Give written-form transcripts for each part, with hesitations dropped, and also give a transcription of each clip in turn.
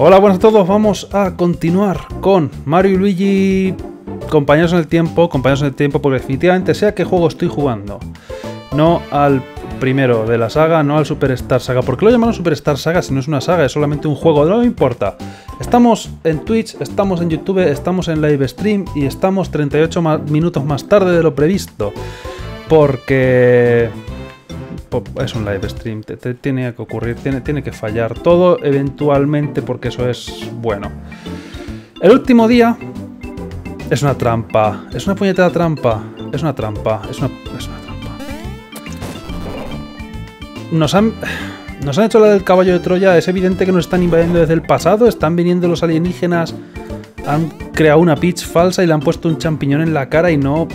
Hola, buenas a todos, vamos a continuar con Mario y Luigi, compañeros en el tiempo, porque definitivamente sea qué juego estoy jugando, no al primero de la saga, no al Superstar Saga. ¿Por qué lo llamaron Superstar Saga si no es una saga, es solamente un juego? No me importa. Estamos en Twitch, estamos en YouTube, estamos en live stream y estamos 38 minutos más tarde de lo previsto, porque... es un live stream, tiene que ocurrir, tiene que fallar todo eventualmente, porque eso es bueno. El último día es una trampa, es una puñetera trampa, es una trampa. Nos han hecho la del caballo de Troya. Es evidente que nos están invadiendo desde el pasado, están viniendo los alienígenas, han creado una Peach falsa y le han puesto un champiñón en la cara y no...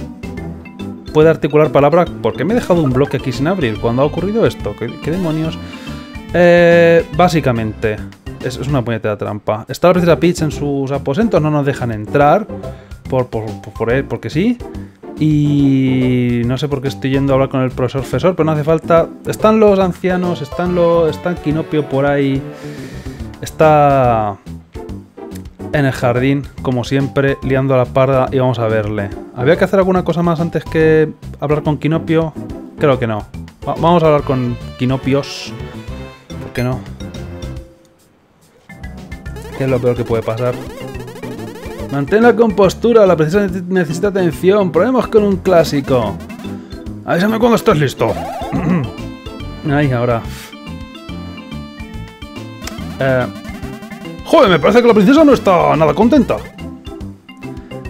puede articular palabra. ¿Por qué me he dejado un bloque aquí sin abrir? ¿Cuándo ha ocurrido esto? ¿Qué demonios? Básicamente, es una puñetera trampa. Está la princesa Peach en sus aposentos, no nos dejan entrar, porque sí. Y no sé por qué estoy yendo a hablar con el profesor, pero no hace falta. Están los ancianos, está Kinopio por ahí, está... en el jardín, como siempre, liando la parda, y vamos a verle. ¿Había que hacer alguna cosa más antes que hablar con Kinopio? Creo que no. Vamos a hablar con Kinopios. ¿Por qué no? ¿Qué es lo peor que puede pasar? Mantén la compostura, la princesa necesita atención. Probemos con un clásico. Avísame cuando estés listo. Ahí, ahora. Joder, me parece que la princesa no está nada contenta.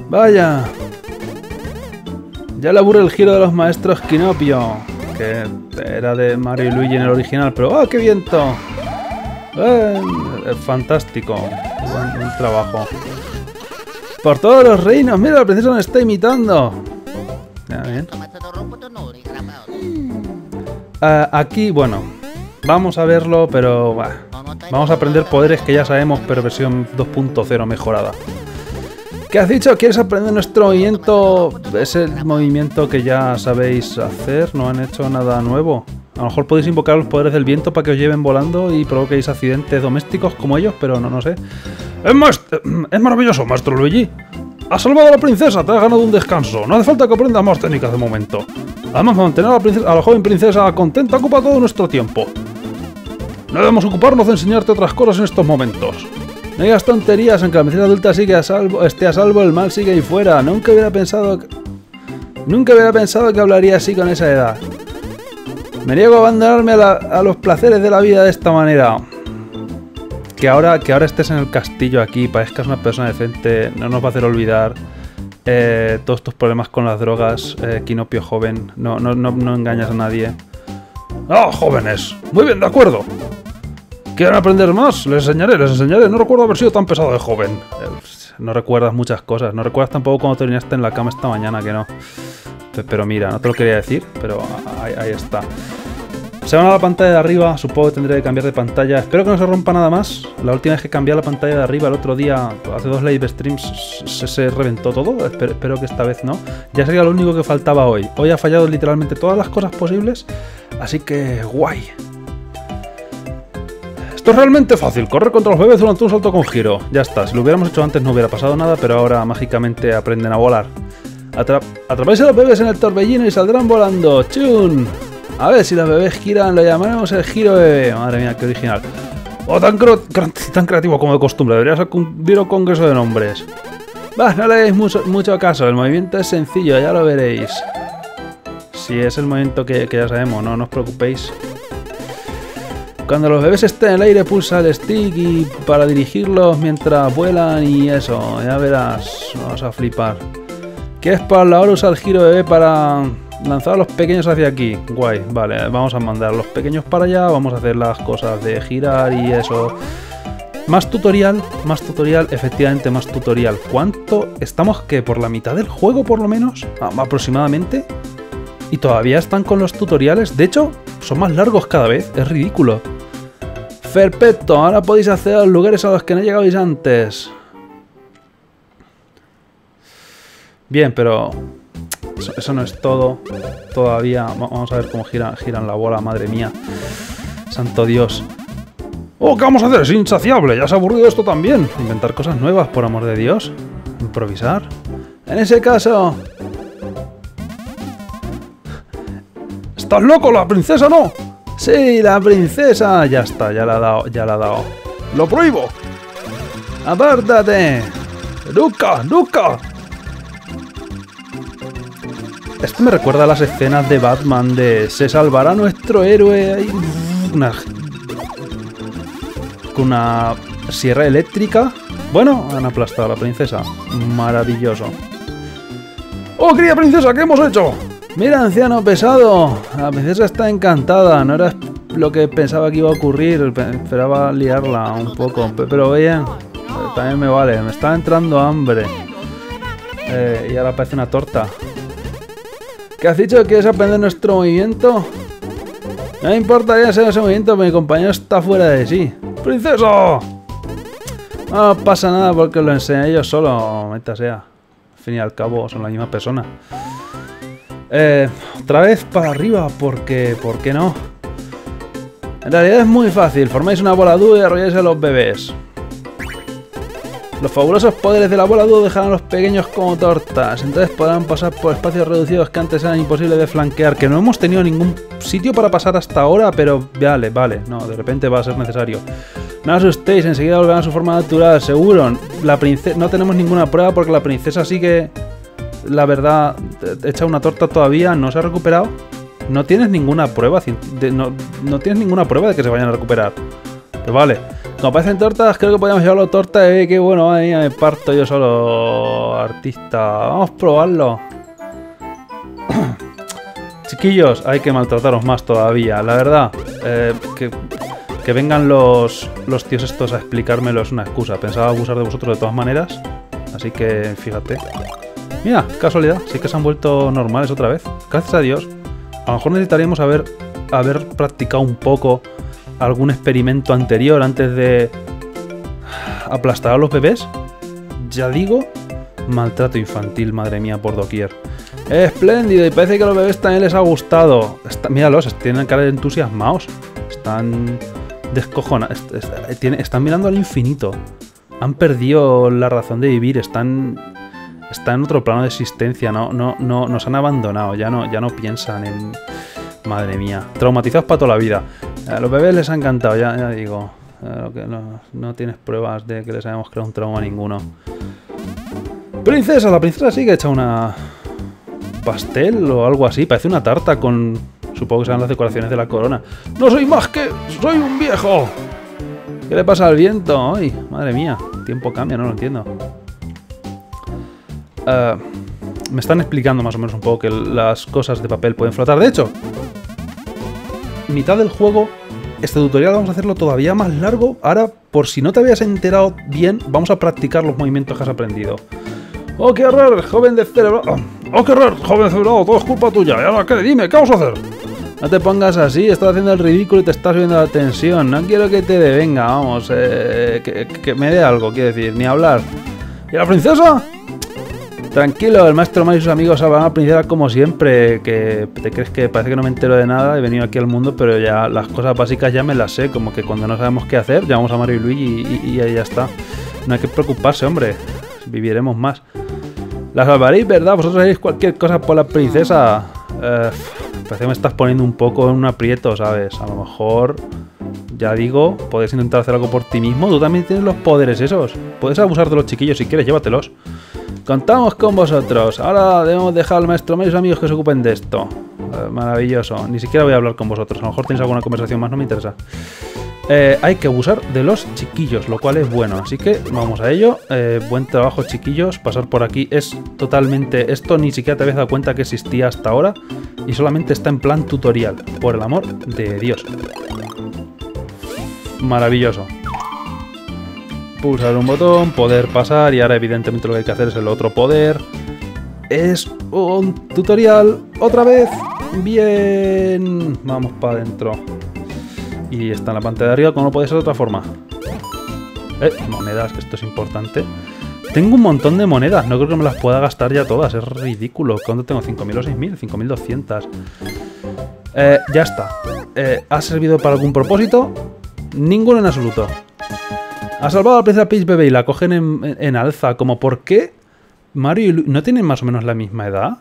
Vaya. Ya le aburre el giro de los maestros Kinopio, que era de Mario y Luigi en el original, pero ¡ah, qué viento! Fantástico. Buen trabajo. Por todos los reinos, mira, la princesa nos está imitando. Ya, bien. Aquí, bueno, vamos a verlo, pero... bah. Vamos a aprender poderes que ya sabemos, pero versión 2.0 mejorada. ¿Qué has dicho? ¿Quieres aprender nuestro movimiento? Es el movimiento que ya sabéis hacer, no han hecho nada nuevo. A lo mejor podéis invocar los poderes del viento para que os lleven volando y provoquéis accidentes domésticos como ellos, pero no sé. Es maravilloso, maestro Luigi. Has salvado a la princesa, te has ganado un descanso. No hace falta que aprendas más técnicas de momento. Además, mantener a la joven princesa contenta ocupa todo nuestro tiempo. No debemos ocuparnos de enseñarte otras cosas en estos momentos. No digas tonterías, en que la medicina adulta sigue a salvo, esté a salvo, el mal sigue ahí fuera. Nunca hubiera pensado que hablaría así con esa edad. Me niego a abandonarme a los placeres de la vida de esta manera. Que ahora estés en el castillo aquí, parezcas una persona decente, no nos va a hacer olvidar todos tus problemas con las drogas, Kinopio joven. No engañas a nadie. ¡Ah, jóvenes! Muy bien, de acuerdo. ¿Quieren aprender más? Les enseñaré. No recuerdo haber sido tan pesado de joven. No recuerdas muchas cosas. No recuerdas tampoco cuando te orinaste en la cama esta mañana, que no. Pero mira, no te lo quería decir, pero ahí está. Se van a la pantalla de arriba. Supongo que tendré que cambiar de pantalla. Espero que no se rompa nada más. La última vez que cambié la pantalla de arriba el otro día, hace dos live streams, se reventó todo. Espero que esta vez no. Ya sería lo único que faltaba hoy. Hoy ha fallado literalmente todas las cosas posibles. Así que guay. Esto es realmente fácil, correr contra los bebés durante un salto con giro. Ya está, si lo hubiéramos hecho antes no hubiera pasado nada, pero ahora mágicamente aprenden a volar. Atrapáis a los bebés en el torbellino y saldrán volando. ¡Chun! A ver, si los bebés giran, lo llamaremos el giro bebé. Madre mía, qué original. O tan creativo como de costumbre, deberías acudir a un congreso de nombres. Bah, no le hagáis mucho caso, el movimiento es sencillo, ya lo veréis. Si es el movimiento que ya sabemos, no os preocupéis. Cuando los bebés estén en el aire, pulsa el stick y para dirigirlos mientras vuelan y eso, ya verás, vas a flipar. ¿Quieres para la hora usar el giro bebé para lanzar a los pequeños hacia aquí? Guay, vale, vamos a mandar a los pequeños para allá, vamos a hacer las cosas de girar y eso. Más tutorial, efectivamente más tutorial. ¿Cuánto? ¿Estamos qué? ¿Por la mitad del juego por lo menos? Aproximadamente. Y todavía están con los tutoriales, de hecho... son más largos cada vez, es ridículo. Perfecto, ahora podéis acceder a los lugares a los que no llegabais antes. Bien, pero eso no es todo. Todavía vamos a ver cómo giran la bola, madre mía. Santo Dios. Oh, ¿qué vamos a hacer? Es insaciable, ya se ha aburrido esto también. Inventar cosas nuevas, por amor de Dios. Improvisar. En ese caso... ¡Estás loco! ¡La princesa no! ¡Sí, la princesa! Ya está, ya la ha dado, ya la ha dado. ¡Lo prohíbo! ¡Apártate! ¡Nunca, nunca! Esto me recuerda a las escenas de Batman de "se salvará nuestro héroe". Hay una sierra eléctrica. Bueno, han aplastado a la princesa. Maravilloso. ¡Oh, querida princesa! ¿Qué hemos hecho? Mira, anciano pesado. La princesa está encantada. No era lo que pensaba que iba a ocurrir. Esperaba liarla un poco. Pero bien, también me vale. Me está entrando hambre. Y ahora parece una torta. ¿Qué has dicho? ¿Quieres aprender nuestro movimiento? No me importaría hacer ese movimiento, mi compañero está fuera de sí. ¡Princesa! No pasa nada porque lo enseñé yo solo, meta sea. Al fin y al cabo son la misma persona. Otra vez para arriba, porque... ¿por qué no? En realidad es muy fácil, formáis una bola dúo y arrolláis a los bebés. Los fabulosos poderes de la bola dúo dejarán a los pequeños como tortas. Entonces podrán pasar por espacios reducidos que antes eran imposibles de flanquear. Que no hemos tenido ningún sitio para pasar hasta ahora, pero vale, vale. No, de repente va a ser necesario. No os asustéis, enseguida volverán a su forma natural, seguro. La princesa... No tenemos ninguna prueba porque la princesa sigue, la verdad, hecha una torta todavía. No se ha recuperado. No tienes ninguna prueba de... no tienes ninguna prueba de que se vayan a recuperar. Pero vale. Como parecen tortas, creo que podríamos llevarlo torta. Qué bueno, madre mía, me parto yo solo, artista. Vamos a probarlo. Chiquillos, hay que maltrataros más todavía, la verdad. Que vengan los tíos estos a explicármelo es una excusa. Pensaba abusar de vosotros de todas maneras. Así que, fíjate. Mira, casualidad, sí que se han vuelto normales otra vez. Gracias a Dios. A lo mejor necesitaríamos haber practicado un poco... algún experimento anterior antes de aplastar a los bebés. Ya digo, maltrato infantil, madre mía, por doquier. Espléndido, y parece que a los bebés también les ha gustado. Míralos, tienen cara de entusiasmados. Están descojonados. Están mirando al infinito. Han perdido la razón de vivir. Están en otro plano de existencia. No, nos han abandonado. Ya no piensan en... Madre mía, traumatizados para toda la vida. A los bebés les ha encantado, ya digo. No tienes pruebas de que les hayamos creado un trauma ninguno. ¡Princesa! La princesa sí que ha hecho una... pastel o algo así. Parece una tarta con... supongo que serán las decoraciones de la corona. ¡No soy más que... soy un viejo! ¿Qué le pasa al viento hoy? Madre mía, el tiempo cambia, no lo entiendo. Me están explicando más o menos un poco que las cosas de papel pueden flotar. De hecho... mitad del juego, este tutorial vamos a hacerlo todavía más largo. Ahora, por si no te habías enterado bien, vamos a practicar los movimientos que has aprendido. ¡Oh, qué horror, joven descerebrado! ¡Oh, qué horror, joven descerebrado! Todo es culpa tuya. ¿Y ahora qué? Dime, ¿qué vamos a hacer? No te pongas así, estás haciendo el ridículo y te estás subiendo la tensión. No quiero que te devenga, vamos, que me dé algo, quiero decir, ni hablar. ¿Y la princesa? Tranquilo, el maestro Mario y sus amigos van a aprender como siempre, que te crees que parece que no me entero de nada, he venido aquí al mundo, pero ya las cosas básicas ya me las sé, como que cuando no sabemos qué hacer, llamamos a Mario y Luigi y ahí ya está. No hay que preocuparse, hombre, viviremos más. La salvaréis, ¿verdad? Vosotros haréis cualquier cosa por la princesa. Parece que me estás poniendo un poco en un aprieto, ¿sabes? A lo mejor, ya digo, puedes intentar hacer algo por ti mismo, tú también tienes los poderes esos. Puedes abusar de los chiquillos si quieres, llévatelos. Contamos con vosotros. Ahora debemos dejar al maestro Mario y sus amigos que se ocupen de esto. Maravilloso. Ni siquiera voy a hablar con vosotros. A lo mejor tenéis alguna conversación más, no me interesa. Hay que abusar de los chiquillos, lo cual es bueno. Así que vamos a ello. Buen trabajo, chiquillos. Pasar por aquí es totalmente... Esto ni siquiera te habías dado cuenta que existía hasta ahora. Y solamente está en plan tutorial. Por el amor de Dios. Maravilloso. Pulsar un botón, poder pasar, y ahora evidentemente lo que hay que hacer es el otro poder. Es un tutorial otra vez. Bien, vamos para adentro. Y está en la pantalla de arriba, como no puede ser de otra forma. Monedas, que esto es importante. Tengo un montón de monedas, no creo que me las pueda gastar ya todas, es ridículo. ¿Cuánto tengo? ¿5.000 o 6.000? 5.200. Ya está. ¿Ha servido para algún propósito? Ninguno en absoluto. Ha salvado a la princesa Peach bebé y la cogen en alza. Como, ¿por qué Mario y Luigi no tienen más o menos la misma edad?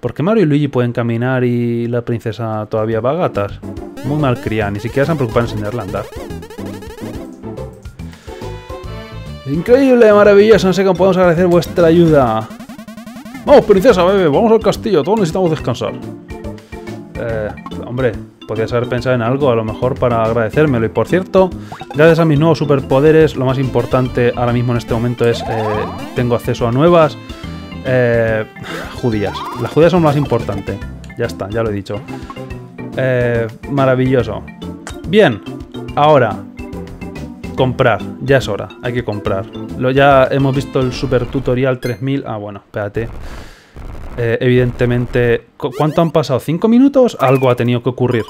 ¿Por qué Mario y Luigi pueden caminar y la princesa todavía va a gatas? Muy mal criada, ni siquiera se han preocupado en enseñarla a andar. Increíble, maravilloso, no sé cómo podemos agradecer vuestra ayuda. Vamos, princesa bebé, vamos al castillo, todos necesitamos descansar. Hombre, podrías haber pensado en algo a lo mejor para agradecérmelo. Y por cierto, gracias a mis nuevos superpoderes, lo más importante ahora mismo en este momento es tengo acceso a nuevas judías. Las judías son lo más importante. Ya está, ya lo he dicho. Maravilloso. Bien, ahora comprar, ya es hora, hay que comprar. Ya hemos visto el super tutorial 3000. Ah, bueno, espérate. Evidentemente, ¿cuánto han pasado? ¿5 minutos? Algo ha tenido que ocurrir.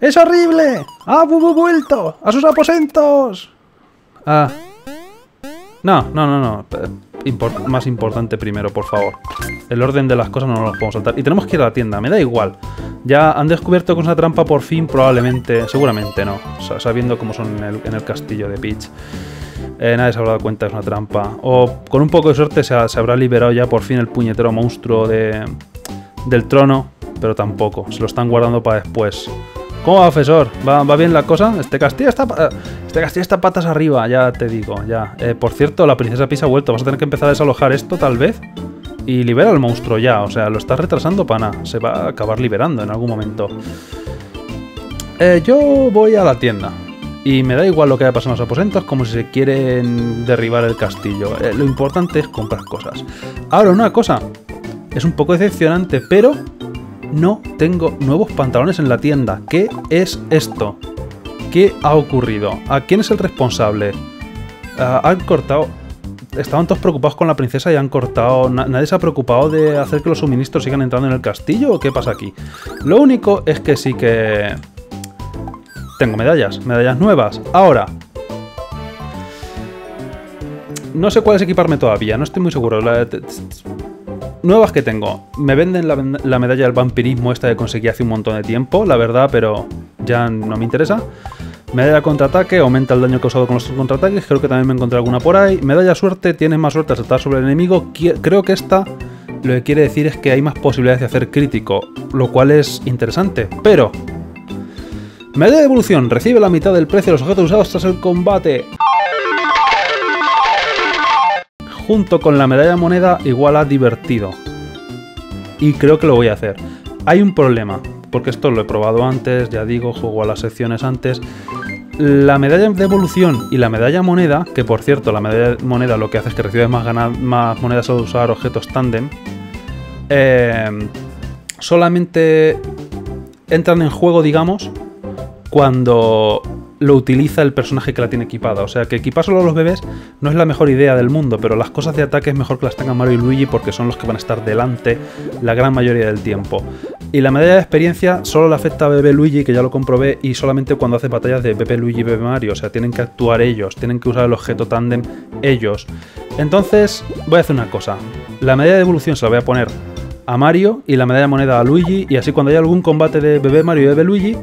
¡Es horrible! ¡Ha vuelto! ¡A sus aposentos! Ah. No. Más importante primero, por favor. El orden de las cosas no nos las podemos saltar. Y tenemos que ir a la tienda, me da igual. Ya han descubierto que es una trampa por fin, probablemente, seguramente no. Sabiendo cómo son en el castillo de Peach. Nadie se habrá dado cuenta que es una trampa. O con un poco de suerte se habrá liberado ya por fin el puñetero monstruo del trono. Pero tampoco, se lo están guardando para después. ¿Cómo va, profesor? ¿Va bien la cosa? Este castillo está patas arriba, ya te digo, ya. Por cierto, la princesa Peach ha vuelto. Vas a tener que empezar a desalojar esto, tal vez. Y libera al monstruo ya, o sea, lo estás retrasando, pana. Se va a acabar liberando en algún momento. Yo voy a la tienda. Y me da igual lo que haya pasado en los aposentos, como si se quieren derribar el castillo. Lo importante es comprar cosas. Ahora, una cosa. Es un poco decepcionante, pero no tengo nuevos pantalones en la tienda. ¿Qué es esto? ¿Qué ha ocurrido? ¿A quién es el responsable? Han cortado... Estaban todos preocupados con la princesa y han cortado... ¿Nadie se ha preocupado de hacer que los suministros sigan entrando en el castillo? ¿O qué pasa aquí? Lo único es que sí que... Tengo medallas nuevas. Ahora, no sé cuáles equiparme todavía, no estoy muy seguro. Nuevas que tengo. Me venden la medalla del vampirismo esta que conseguí hace un montón de tiempo, la verdad, pero ya no me interesa. Medalla contraataque, aumenta el daño causado con los contraataques. Creo que también me encontré alguna por ahí. Medalla suerte, tienes más suerte al saltar sobre el enemigo. Creo que esta lo que quiere decir es que hay más posibilidades de hacer crítico, lo cual es interesante, pero... Medalla de evolución. Recibe la mitad del precio de los objetos usados tras el combate. Junto con la medalla de moneda igual a divertido. Y creo que lo voy a hacer. Hay un problema, porque esto lo he probado antes, ya digo, juego a las secciones antes. La medalla de evolución y la medalla moneda, que por cierto, la medalla de moneda lo que hace es que recibes más monedas al usar objetos tándem, solamente entran en juego, digamos, cuando lo utiliza el personaje que la tiene equipada. O sea, que equipar solo a los bebés no es la mejor idea del mundo, pero las cosas de ataque es mejor que las tengan Mario y Luigi porque son los que van a estar delante la gran mayoría del tiempo. Y la medalla de experiencia solo le afecta a bebé Luigi, que ya lo comprobé, y solamente cuando hace batallas de bebé Luigi y bebé Mario. O sea, tienen que actuar ellos, tienen que usar el objeto tándem ellos. Entonces, voy a hacer una cosa. La medalla de evolución se la voy a poner a Mario y la medalla de moneda a Luigi, y así cuando haya algún combate de bebé Mario y bebé Luigi...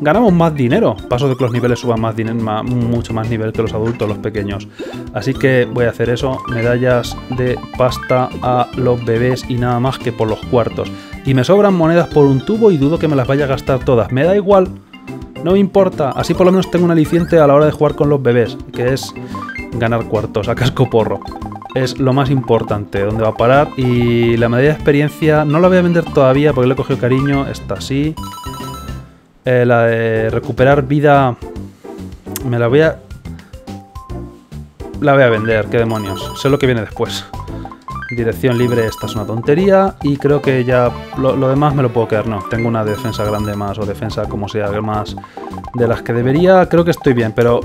Ganamos más dinero. Paso de que los niveles suban más dinero, mucho más nivel que los adultos, los pequeños. Así que voy a hacer eso. Medallas de pasta a los bebés y nada más que por los cuartos. Y me sobran monedas por un tubo y dudo que me las vaya a gastar todas. Me da igual. No me importa. Así por lo menos tengo un aliciente a la hora de jugar con los bebés, que es ganar cuartos a cascoporro. Es lo más importante, dónde va a parar. Y la medalla de experiencia no la voy a vender todavía porque le he cogido cariño. Esta sí. La de recuperar vida... Me la voy a... La voy a vender, qué demonios. Sé lo que viene después. Dirección libre, esta es una tontería. Y creo que ya lo demás me lo puedo quedar. No, tengo una defensa grande más o defensa como sea más de las que debería. Creo que estoy bien, pero...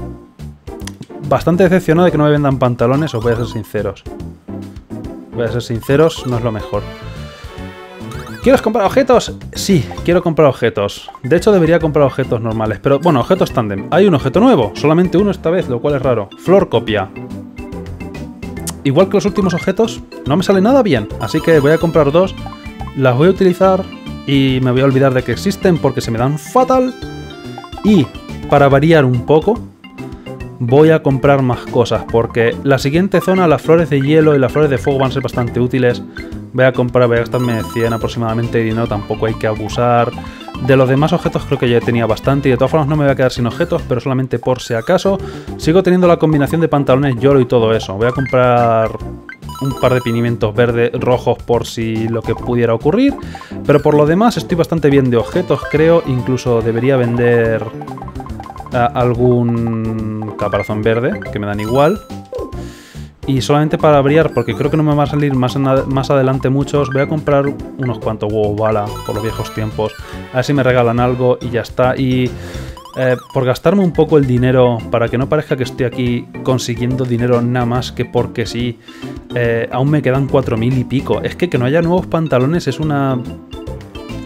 Bastante decepcionado de que no me vendan pantalones, os voy a ser sinceros. Voy a ser sinceros, no es lo mejor. ¿Quieres comprar objetos? Sí, quiero comprar objetos. De hecho, debería comprar objetos normales, pero bueno, objetos tándem. Hay un objeto nuevo, solamente uno esta vez, lo cual es raro. Flor copia. Igual que los últimos objetos, no me sale nada bien, así que voy a comprar dos, las voy a utilizar y me voy a olvidar de que existen porque se me dan fatal. Y para variar un poco, voy a comprar más cosas, porque la siguiente zona, las flores de hielo y las flores de fuego van a ser bastante útiles. Voy a comprar, voy a gastarme 100 aproximadamente de dinero, tampoco hay que abusar. De los demás objetos creo que ya tenía bastante y de todas formas no me voy a quedar sin objetos, pero solamente por si acaso. Sigo teniendo la combinación de pantalones Yoro y todo eso. Voy a comprar un par de pimientos verdes rojos por si lo que pudiera ocurrir, pero por lo demás estoy bastante bien de objetos, creo. Incluso debería vender algún caparazón verde, que me dan igual. Y solamente para variar, porque creo que no me va a salir más adelante muchos, voy a comprar unos cuantos huevos bala por los viejos tiempos. A ver si me regalan algo y ya está. Y por gastarme un poco el dinero, para que no parezca que estoy aquí consiguiendo dinero nada más que porque sí, aún me quedan 4000 y pico. Es que no haya nuevos pantalones es una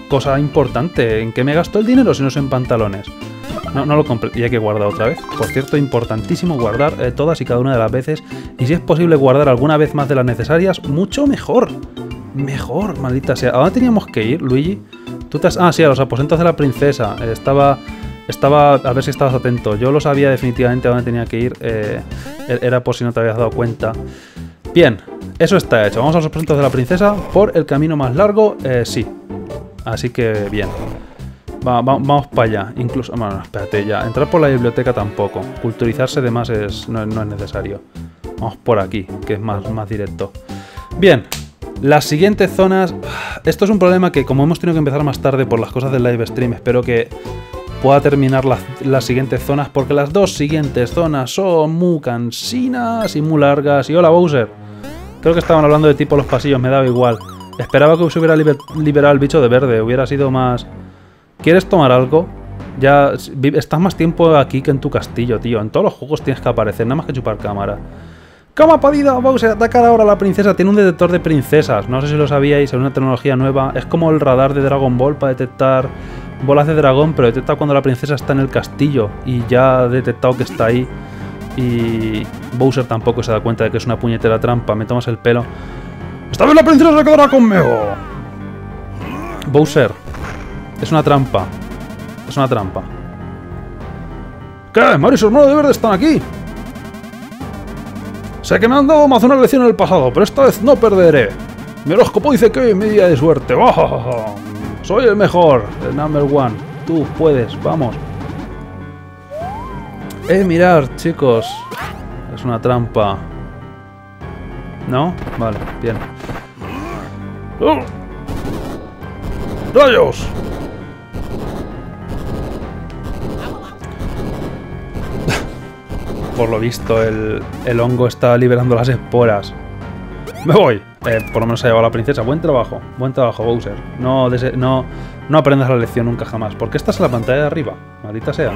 cosa importante. ¿En qué me gasto el dinero si no son pantalones? No lo compré. Y hay que guardar otra vez. Por cierto, importantísimo guardar todas y cada una de las veces. Y si es posible guardar alguna vez más de las necesarias, mucho mejor. Mejor, maldita sea. ¿A dónde teníamos que ir, Luigi? Tú te has... Ah, sí, a los aposentos de la princesa. Estaba... A ver si estabas atento. Yo lo sabía definitivamente a dónde tenía que ir. Era por si no te habías dado cuenta. Bien, eso está hecho. Vamos a los aposentos de la princesa por el camino más largo. Sí. Así que, bien. Vamos para allá. Incluso... Bueno, espérate ya. Entrar por la biblioteca tampoco. Culturizarse de más no es necesario. Vamos por aquí, que es más directo. Bien. Las siguientes zonas... Esto es un problema que, como hemos tenido que empezar más tarde por las cosas del live stream, espero que pueda terminar las siguientes zonas, porque las dos siguientes zonas son muy cansinas y muy largas. Y hola, Bowser. Creo que estaban hablando de ti por los pasillos, me daba igual. Esperaba que se hubiera liberado el bicho de verde. Hubiera sido más... ¿Quieres tomar algo? Ya estás más tiempo aquí que en tu castillo, tío. En todos los juegos tienes que aparecer, nada más que chupar cámara. ¿Cómo ha podido Bowser atacar ahora a la princesa? Tiene un detector de princesas. No sé si lo sabíais, es una tecnología nueva. Es como el radar de Dragon Ball para detectar bolas de dragón, pero detecta cuando la princesa está en el castillo. Y ya ha detectado que está ahí. Y Bowser tampoco se da cuenta de que es una puñetera trampa. Me tomas el pelo. ¡Esta vez la princesa se quedará conmigo! Bowser... Es una trampa. Es una trampa. ¿Qué? Mario y su hermano de verde están aquí. Sé que me han dado más una lección en el pasado, pero esta vez no perderé. Mi horóscopo dice que hoy es mi día de suerte. ¡Oh! Soy el mejor. El number one. Tú puedes. Vamos. Mirad, chicos. Es una trampa. ¿No? Vale, bien. ¡Oh! ¡Rayos! Por lo visto, el hongo está liberando las esporas. ¡Me voy! Por lo menos se ha llevado a la princesa. Buen trabajo, Bowser. No aprendas la lección nunca jamás. ¿Por qué estás en la pantalla de arriba? Maldita sea.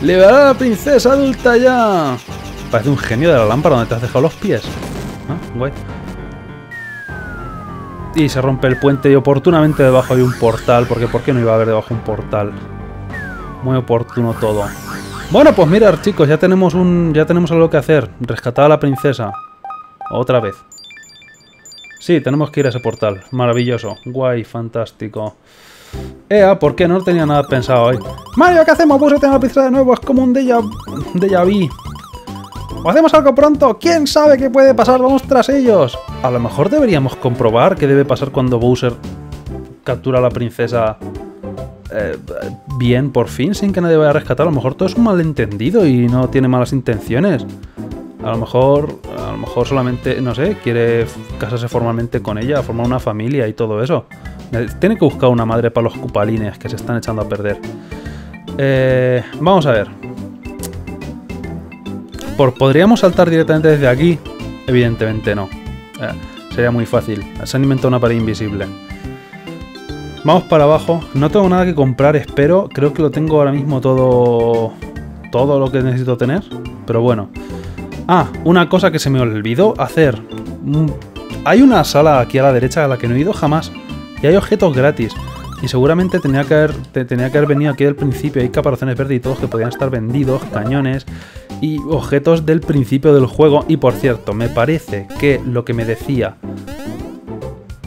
¡Liberar a la princesa adulta ya! Parece un genio de la lámpara donde te has dejado los pies. Ah, guay. Y se rompe el puente y oportunamente debajo hay un portal. Porque ¿por qué no iba a haber debajo un portal? Muy oportuno todo. Bueno, pues mirad, chicos, ya tenemos algo que hacer. Rescatar a la princesa. Otra vez. Sí, tenemos que ir a ese portal. Maravilloso. Guay, fantástico. Ea, ¿por qué? No tenía nada pensado hoy. Mario, ¿qué hacemos? Vamos a tener la princesa de nuevo. Es como un déjà vu. ¿O hacemos algo pronto? ¿Quién sabe qué puede pasar? Vamos tras ellos. A lo mejor deberíamos comprobar qué debe pasar cuando Bowser captura a la princesa... bien, por fin, sin que nadie vaya a rescatar. A lo mejor todo es un malentendido y no tiene malas intenciones. A lo mejor solamente, no sé, quiere casarse formalmente con ella, formar una familia y todo eso. Tiene que buscar una madre para los cupalines que se están echando a perder. Vamos a ver. ¿Podríamos saltar directamente desde aquí? Evidentemente no. Sería muy fácil. Se han inventado una pared invisible. Vamos para abajo. No tengo nada que comprar, espero. Creo que lo tengo ahora mismo todo... Todo lo que necesito tener. Pero bueno. Ah, una cosa que se me olvidó hacer. Hay una sala aquí a la derecha a la que no he ido jamás. Y hay objetos gratis. Y seguramente tenía que haber venido aquí al principio. Hay caparazones verdes y todos que podían estar vendidos. Cañones... Y objetos del principio del juego. Y por cierto, me parece que lo que me decía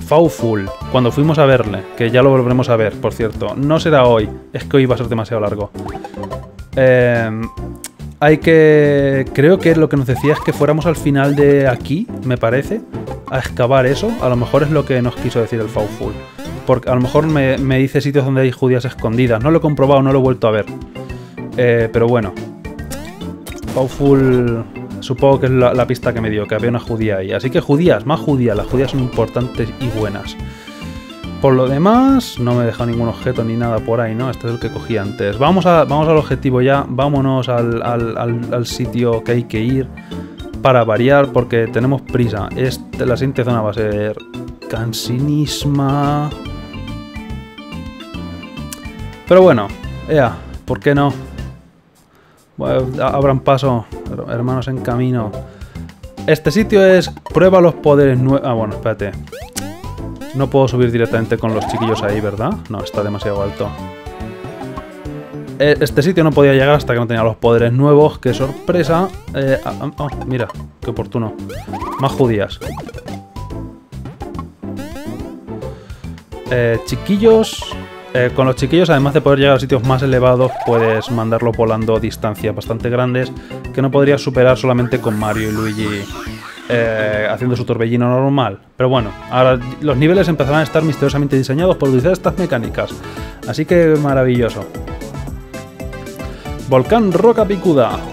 Fawful cuando fuimos a verle, que ya lo volveremos a ver, por cierto. No será hoy, es que hoy va a ser demasiado largo. Hay que... Creo que lo que nos decía es que fuéramos al final de aquí, me parece, a excavar eso. A lo mejor es lo que nos quiso decir el Fawful. Porque a lo mejor me dice sitios donde hay judías escondidas. No lo he comprobado, no lo he vuelto a ver. Pero bueno. Fawful... Supongo que es la pista que me dio, que había una judía ahí. Así que judías, más judías. Las judías son importantes y buenas. Por lo demás, no me he dejado ningún objeto ni nada por ahí, ¿no? Este es el que cogí antes. Vamos al objetivo ya. Vámonos al sitio que hay que ir para variar, porque tenemos prisa. La siguiente zona va a ser... Cansinisma... Pero bueno, ea, ¿por qué no? Abran paso, hermanos en camino. Este sitio es prueba los poderes nuevos. Ah, bueno, espérate. No puedo subir directamente con los chiquillos ahí, ¿verdad? No, está demasiado alto. Este sitio no podía llegar hasta que no tenía los poderes nuevos. ¡Qué sorpresa! Oh, mira, qué oportuno. Más judías. Chiquillos... con los chiquillos, además de poder llegar a sitios más elevados, puedes mandarlo volando distancias bastante grandes que no podrías superar solamente con Mario y Luigi haciendo su torbellino normal. Pero bueno, ahora los niveles empezarán a estar misteriosamente diseñados por utilizar estas mecánicas. Así que maravilloso. Volcán Roca Picuda.